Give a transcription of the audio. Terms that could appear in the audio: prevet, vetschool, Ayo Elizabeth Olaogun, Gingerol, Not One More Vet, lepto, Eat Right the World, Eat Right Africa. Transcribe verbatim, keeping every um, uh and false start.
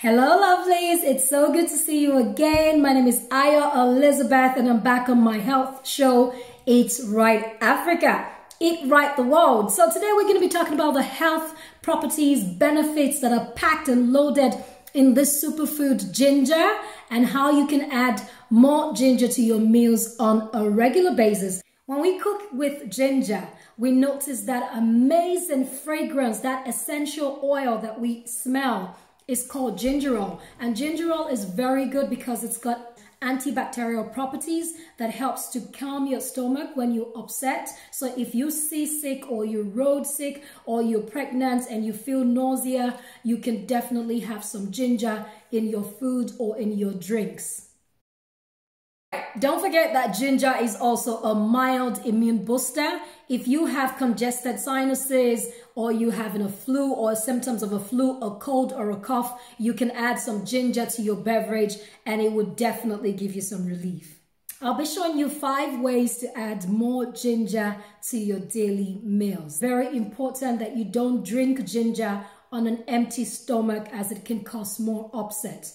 Hello lovelies, it's so good to see you again. My name is Ayo Elizabeth and I'm back on my health show, Eat Right Africa, Eat Right the World. So today we're going to be talking about the health properties, benefits that are packed and loaded in this superfood ginger and how you can add more ginger to your meals on a regular basis. When we cook with ginger, we notice that amazing fragrance, that essential oil that we smell. It's called Gingerol, and Gingerol is very good because it's got antibacterial properties that helps to calm your stomach when you're upset. So if you're seasick or you're road sick or you're pregnant and you feel nausea, you can definitely have some ginger in your food or in your drinks. Don't forget that ginger is also a mild immune booster. If you have congested sinuses or you having a flu or symptoms of a flu, a cold or a cough, you can add some ginger to your beverage and it would definitely give you some relief. I'll be showing you five ways to add more ginger to your daily meals. Very important that you don't drink ginger on an empty stomach as it can cause more upset.